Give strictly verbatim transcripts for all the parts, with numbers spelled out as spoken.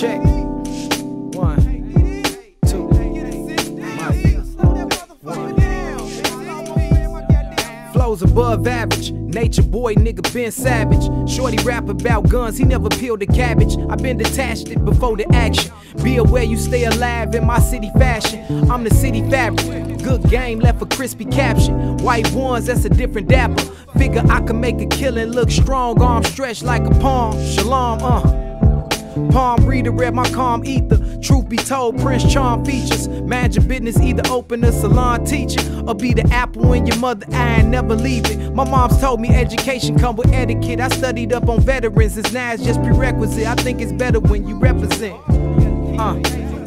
Check. One, two, one. Flows above average. Nature boy, nigga been savage. Shorty rap about guns, he never peeled a cabbage. I been detached it before the action. Be aware you stay alive in my city fashion. I'm the city fabric. Good game left a crispy caption. White ones, that's a different dapper. Figure I can make a killing look strong. Arm stretched like a palm. Shalom, uh. Palm reader read my calm ether. Truth be told, Prince Charm features. Mind your business, either open a salon teacher or be the apple in your mother eye and never leave it. My mom's told me education come with etiquette. I studied up on veterans, it's now it's just prerequisite. I think it's better when you represent. Uh,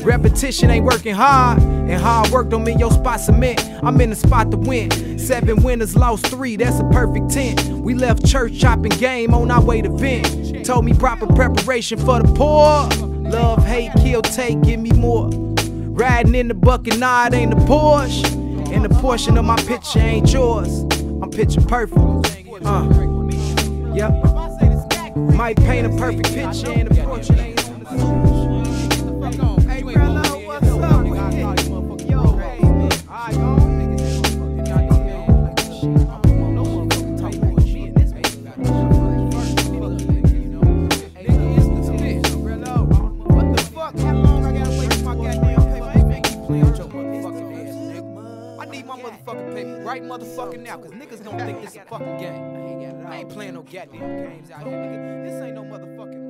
repetition ain't working hard, and hard work don't mean your spot cement. I'm in the spot to win. Seven winners lost three, that's a perfect ten. We left church chopping game on our way to vent. Told me proper preparation for the poor. Love, hate, kill, take, give me more. Riding in the bucket, nah, it ain't a Porsche. And the portion of my picture ain't yours. I'm picture perfect. Uh, yep. Might paint a perfect picture, and the portion ain't yours. Hey, brother, what's up with it? Right motherfucking now, cause niggas gon' think this a fucking game. I ain't playing no goddamn games out here, nigga. This ain't no motherfucking